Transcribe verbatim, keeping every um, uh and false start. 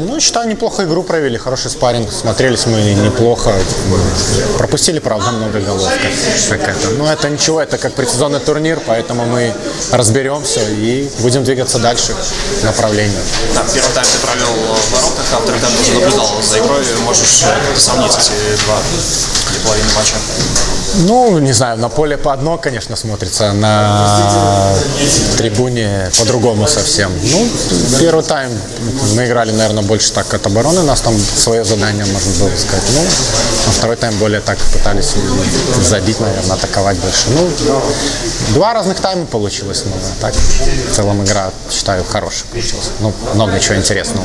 Ну, считаю, неплохо игру провели, хороший спарринг, смотрелись мы неплохо, пропустили, правда, много голов. Но это ничего, это как предсезонный турнир, поэтому мы разберемся и будем двигаться дальше в направлении. Да, первый тайм ты провел в воротах, а второй тайм ты наблюдал за игрой, можешь сравнить эти два и половину матча? Ну, не знаю, на поле по одно, конечно, смотрится, на трибуне по-другому совсем. Ну, первый тайм мы играли, наверное, больше так от обороны, у нас там свое задание, можно было сказать. Ну, а второй тайм более так пытались забить, наверное, атаковать больше. Ну, два разных тайма получилось, но так в целом игра, считаю, хорошая получилась. Ну, много чего интересного.